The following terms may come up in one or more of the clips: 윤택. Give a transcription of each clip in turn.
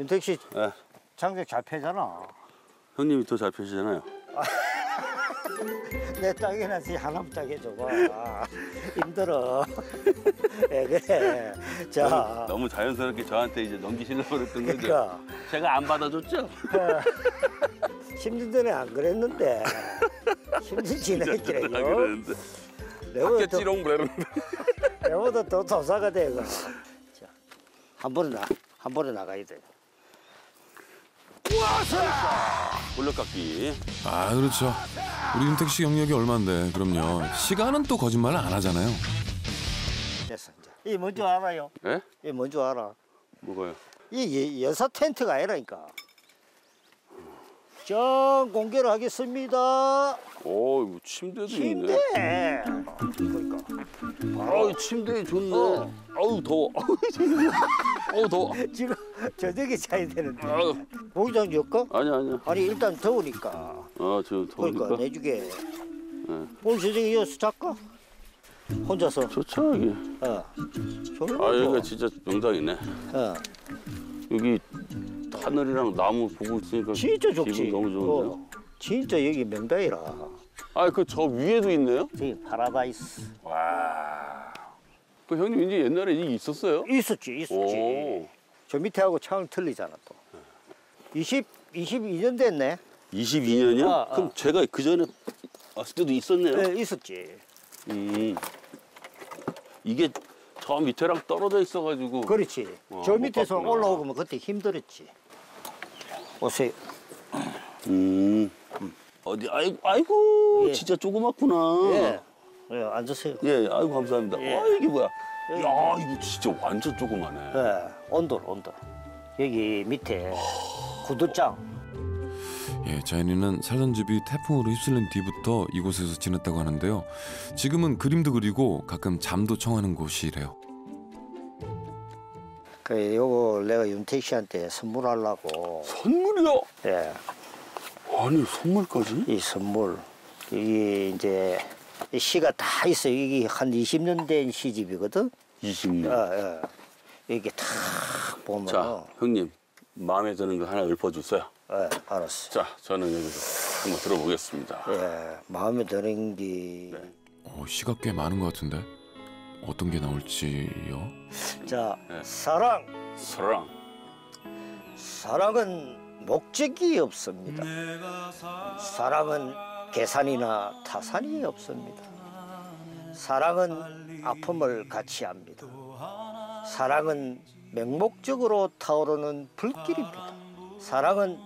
윤택 씨, 네. 장작 잘 패잖아. 형님이 더 잘 패시잖아요. 내 땅이나 지 하나만 따게 줘봐. 힘들어. 네, 그래. 자, 너무 자연스럽게 저한테 이제 넘기시려고 그랬던 건데 그러니까. 제가 안 받아줬죠? 힘든 전에 안 그랬는데. 힘든 지냈길래요. 내보다 더 도사가 돼. 자, 한 번에 나가야 돼. 물러깎기. 아, 그렇죠. 우리 윤택 씨 경력이 얼만데, 그럼요. 시간은 또 거짓말을 안 하잖아요. 됐어, 이제. 이게 뭔 줄 알아요? 예? 이게 뭔 줄 알아? 뭐가요? 이게 여사 텐트가 아니라니까. 전 공개를 하겠습니다. 오, 이거 침대도 침대. 있네. 그러니까. 아, 침대 좋네. 아우 더워. 아우 더워. 지금 저녁에 자야 되는데. 모기장 줄까? 아니야. 아니 일단 더우니까. 아, 저 더우니까. 그러니까 내주게. 네. 오늘 저녁에 이어서 잘까? 혼자서. 좋죠 이게. 아, 여기가 진짜 명당이네. 여기. 하늘이랑 나무 보고 있으니까 진짜 좋지. 기분 너무 좋은데요? 진짜 여기 명당이라. 아, 그 저 위에도 있네요? 저기 파라다이스. 와. 그 형님 이제 옛날에 이게 있었어요? 있었지. 오. 저 밑에하고 차원 틀리잖아 또. 22년 됐네. 22년이요? 그럼 제가 그 전에 왔을 때도 있었네요? 네, 있었지. 이게 저 밑에랑 떨어져 있어가지고. 그렇지. 와, 저 밑에서 올라오고 면 그때 힘들었지. 오세요. 어디 아이고 예. 진짜 조그맣구나. 예, 앉으세요. 예, 아이고 감사합니다. 예. 와, 이게 뭐야? 예. 야, 이거 진짜 완전 조그마네. 예, 온돌. 여기 밑에 구두장. 예, 자연이는 살던 집이 태풍으로 휩쓸린 뒤부터 이곳에서 지냈다고 하는데요. 지금은 그림도 그리고 가끔 잠도 청하는 곳이래요. 그 요거 내가 윤택 씨한테 선물하려고. 선물이요? 예. 아니 선물까지? 이 선물. 이게 이제 시가 다 있어. 이게 한 20년 된 시집이거든. 20년. 이게 다 보면. 자, 형님 마음에 드는 거 하나 읊어주세요. 예, 알았어. 자, 저는 여기서 한번 들어보겠습니다. 예, 마음에 드는 게. 네. 시가 꽤 많은 것 같은데 어떤 게 나올지요? 자, 네. 사랑. 사랑은 목적이 없습니다. 사랑은 계산이나 타산이 없습니다. 사랑은 아픔을 같이 합니다. 사랑은 맹목적으로 타오르는 불길입니다. 사랑은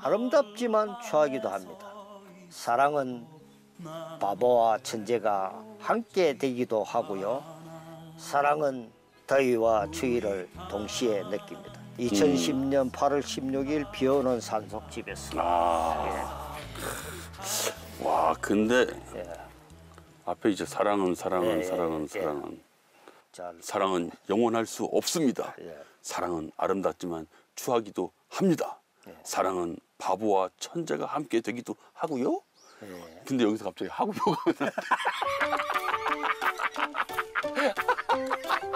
아름답지만 추하기도 합니다. 사랑은 바보와 천재가 함께 되기도 하고요. 사랑은 더위와 추위를 동시에 느낍니다. 2010년 8월 16일 비오는 산속집에서. 아. 예. 와, 근데 예. 앞에 이제 사랑은. 예. 사랑은 영원할 수 없습니다. 예. 사랑은 아름답지만 추하기도 합니다. 예. 사랑은 바보와 천재가 함께 되기도 하고요. 근데 여기서 갑자기 하고요.